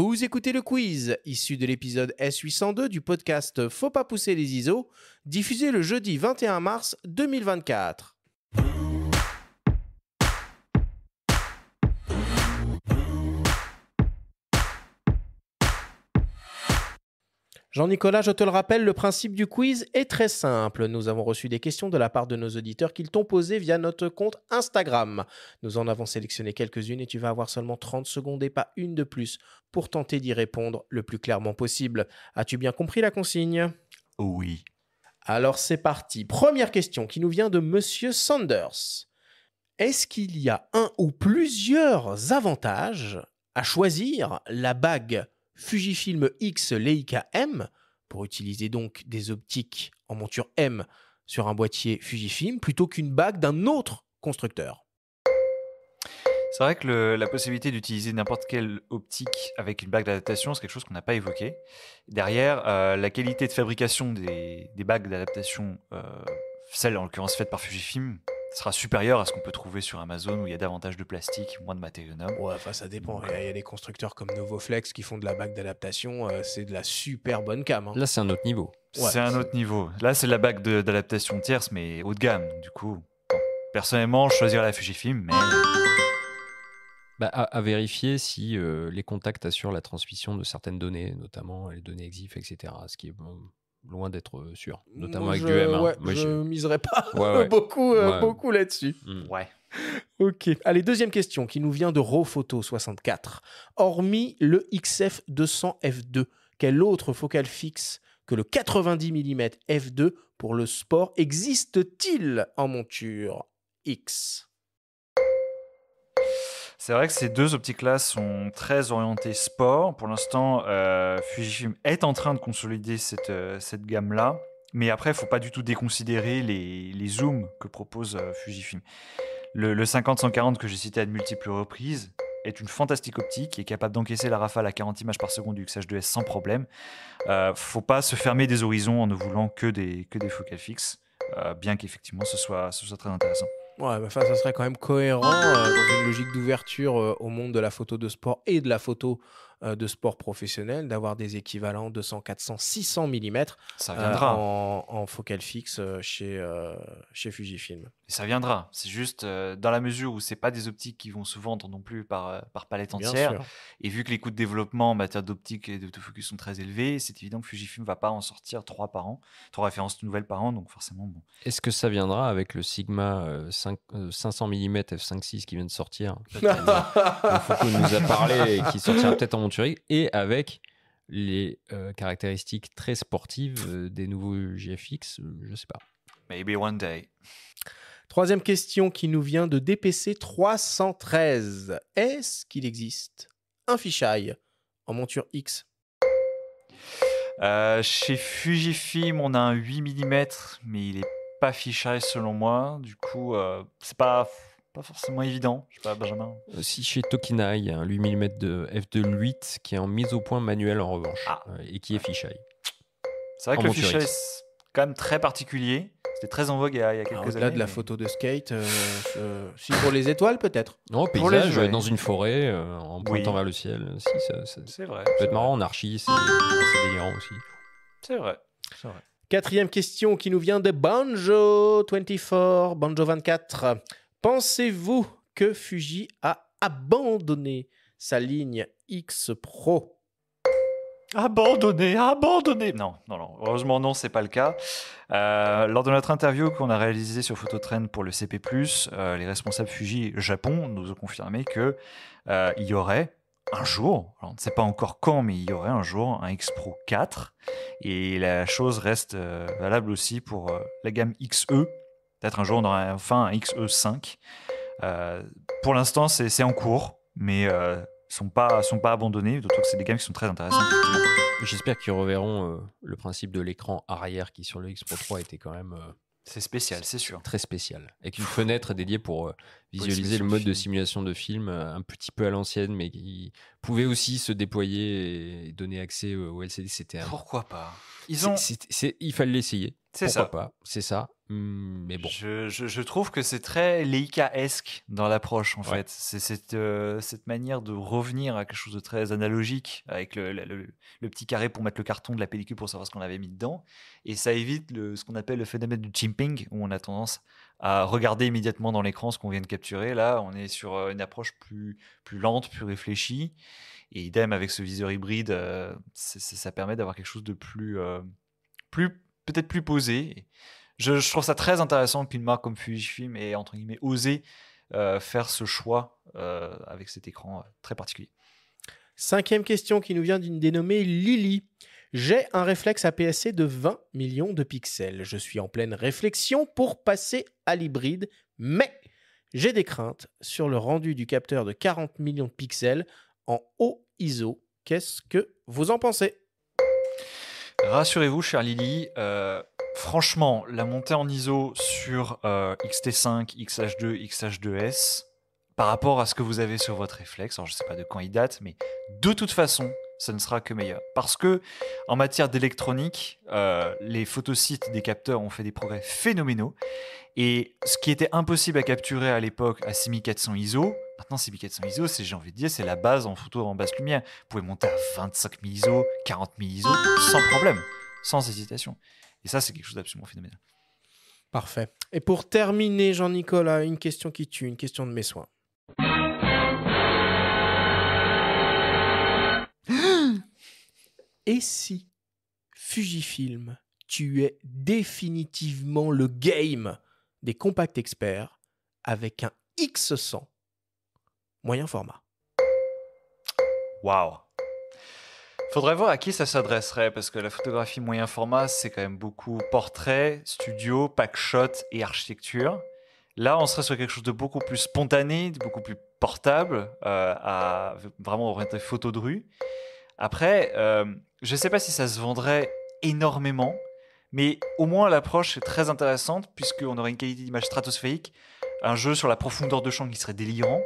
Vous écoutez le quiz, issu de l'épisode S802 du podcast Faut pas pousser les ISO, diffusé le jeudi 21 mars 2024. Jean-Nicolas, je te le rappelle, le principe du quiz est très simple. Nous avons reçu des questions de la part de nos auditeurs qu'ils t'ont posées via notre compte Instagram. Nous en avons sélectionné quelques-unes et tu vas avoir seulement 30 secondes et pas une de plus pour tenter d'y répondre le plus clairement possible. As-tu bien compris la consigne? Oui. Alors c'est parti. Première question qui nous vient de Monsieur Sanders. Est-ce qu'il y a un ou plusieurs avantages à choisir la bague Fujifilm X Leica M, pour utiliser donc des optiques en monture M sur un boîtier Fujifilm, plutôt qu'une bague d'un autre constructeur? C'est vrai que la possibilité d'utiliser n'importe quelle optique avec une bague d'adaptation, c'est quelque chose qu'on n'a pas évoqué. Derrière, la qualité de fabrication des bagues d'adaptation, celle en l'occurrence faite par Fujifilm, sera supérieur à ce qu'on peut trouver sur Amazon où il y a davantage de plastique, moins de matériaux nobles. Ouais, enfin ça dépend. Il y a des constructeurs comme Novoflex qui font de la bague d'adaptation, c'est de la super bonne cam. Hein. Là, c'est un autre niveau. Ouais, c'est un autre niveau. Là, c'est de la bague d'adaptation tierce, mais haut de gamme. Du coup, bon, personnellement, je choisirais la Fujifilm, mais... à vérifier si les contacts assurent la transmission de certaines données, notamment les données EXIF, etc. Ce qui est... loin d'être sûr, notamment avec du M. Ouais, moi, je miserais pas beaucoup là-dessus. Ouais. Ok. Allez, deuxième question qui nous vient de Raw Photo 64. Hormis le XF 200 F2, quel autre focale fixe que le 90 mm f2 pour le sport existe-t-il en monture X? C'est vrai que ces deux optiques-là sont très orientées sport. Pour l'instant, Fujifilm est en train de consolider cette gamme-là. Mais après, il ne faut pas du tout déconsidérer les zooms que propose Fujifilm. Le 50-140 que j'ai cité à de multiples reprises est une fantastique optique qui est capable d'encaisser la rafale à 40 images par seconde du XH2S sans problème. Il ne faut pas se fermer des horizons en ne voulant que des focales fixes, bien qu'effectivement ce soit très intéressant. Ouais, mais enfin, ça serait quand même cohérent dans une logique d'ouverture au monde de la photo de sport et de la photo de sport professionnel d'avoir des équivalents 200, 400, 600 mm ça viendra. En focale fixe chez Fujifilm. Et ça viendra. C'est juste dans la mesure où ce n'est pas des optiques qui vont se vendre non plus par palette entière. Et vu que les coûts de développement en matière d'optique et d'autofocus sont très élevés, c'est évident que Fujifilm ne va pas en sortir 3 références nouvelles par an. Donc forcément, bon. Est-ce que ça viendra avec le Sigma 500 mm f5.6 qui vient de sortir? Foucauld nous a parlé et qui sortira peut-être en monture et avec les caractéristiques très sportives des nouveaux GFX, je sais pas. Maybe one day. Troisième question qui nous vient de DPC 313. Est-ce qu'il existe un fisheye en monture X? Chez Fujifilm, on a un 8 mm, mais il est pas fisheye selon moi. Du coup, c'est pas forcément évident, je sais pas, Benjamin. Si chez Tokina, il y a un 8 mm de f2.8 qui est en mise au point manuelle en revanche et qui est fisheye. C'est vrai que le fisheye c'est quand même très particulier. C'était très en vogue il y a quelques années. Au-delà de la photo de skate, si pour les étoiles peut-être. Non, paysage dans une forêt en pointant vers le ciel. Si, ça, c'est vrai. Ça peut être marrant en archi, c'est délirant aussi. C'est vrai, c'est vrai. Quatrième question qui nous vient de Banjo 24. Pensez-vous que Fuji a abandonné sa ligne X Pro? Abandonné. Non. Heureusement, non, c'est pas le cas. Lors de notre interview qu'on a réalisée sur Phototrend pour le CP+, les responsables Fuji Japon nous ont confirmé que il y aurait un jour, on ne sait pas encore quand, mais il y aurait un jour un X Pro 4. Et la chose reste valable aussi pour la gamme XE. Peut-être un jour, on aura enfin un XE5. Pour l'instant, c'est en cours, mais sont pas abandonnés, d'autant que c'est des gammes qui sont très intéressantes. J'espère qu'ils reverront le principe de l'écran arrière qui, sur le X Pro 3, était quand même... c'est spécial, c'est sûr. Très spécial. Avec une fenêtre dédiée pour visualiser le mode de simulation de film un petit peu à l'ancienne, mais qui pouvait aussi se déployer et donner accès au LCD. Pourquoi pas? Ils ont... il fallait l'essayer. C'est ça. Pourquoi pas, c'est ça. Mais bon. Je trouve que c'est très Leica-esque dans l'approche, en fait. C'est cette manière de revenir à quelque chose de très analogique, avec le petit carré pour mettre le carton de la pellicule pour savoir ce qu'on avait mis dedans. Et ça évite ce qu'on appelle le phénomène du chimping, où on a tendance à regarder immédiatement dans l'écran ce qu'on vient de capturer. Là, on est sur une approche plus lente, plus réfléchie. Et idem avec ce viseur hybride, ça permet d'avoir quelque chose de peut-être plus posé. Je trouve ça très intéressant qu'une marque comme Fujifilm ait, entre guillemets, osé faire ce choix avec cet écran très particulier. Cinquième question qui nous vient d'une dénommée Lily. J'ai un réflexe APS-C de 20 millions de pixels. Je suis en pleine réflexion pour passer à l'hybride, mais j'ai des craintes sur le rendu du capteur de 40 millions de pixels en haut ISO. Qu'est-ce que vous en pensez ? Rassurez-vous, cher Lily, franchement, la montée en ISO sur XT5, XH2, XH2S, par rapport à ce que vous avez sur votre réflexe, alors je ne sais pas de quand il date, mais de toute façon, ça ne sera que meilleur. Parce que, en matière d'électronique, les photosites des capteurs ont fait des progrès phénoménaux. Et ce qui était impossible à capturer à l'époque à 6400 ISO, maintenant 6400 ISO, j'ai envie de dire, c'est la base en photo en basse lumière. Vous pouvez monter à 25 000 ISO, 40 000 ISO, sans problème, sans hésitation. Et ça, c'est quelque chose d'absolument phénoménal. Parfait. Et pour terminer, Jean-Nicolas, une question qui tue, une question de mes soins. Et si Fujifilm tuait définitivement le game des compacts experts avec un X100 moyen format? Waouh! Faudrait voir à qui ça s'adresserait, parce que la photographie moyen format, c'est quand même beaucoup portrait, studio, pack-shot et architecture. Là, on serait sur quelque chose de beaucoup plus spontané, de beaucoup plus portable, à vraiment orienter photo de rue. Après, je ne sais pas si ça se vendrait énormément, mais au moins l'approche est très intéressante, puisqu'on aurait une qualité d'image stratosphérique, un jeu sur la profondeur de champ qui serait délirant.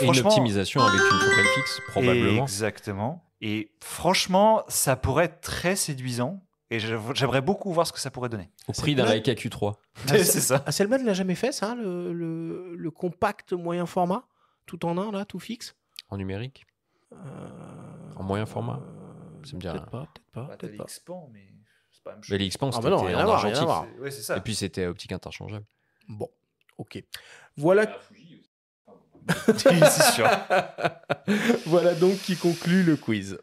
Et une optimisation avec une focale fixe, probablement. Exactement. Et franchement, ça pourrait être très séduisant, et j'aimerais beaucoup voir ce que ça pourrait donner. Au prix d'un Leica Q3. C'est ça. Hasselblad ne l'a jamais fait, ça, le compact moyen format, tout en un, là, tout fixe. En numérique. En moyen format, ça me dirait peut-être pas. T'as les Xpan, mais c'est pas la même chose. Mais les Xpan, c'était en argentique. Ouais, c'est ça. Et puis c'était optique interchangeable. Bon, ok. Voilà. C'est sûr. Voilà donc qui conclut le quiz.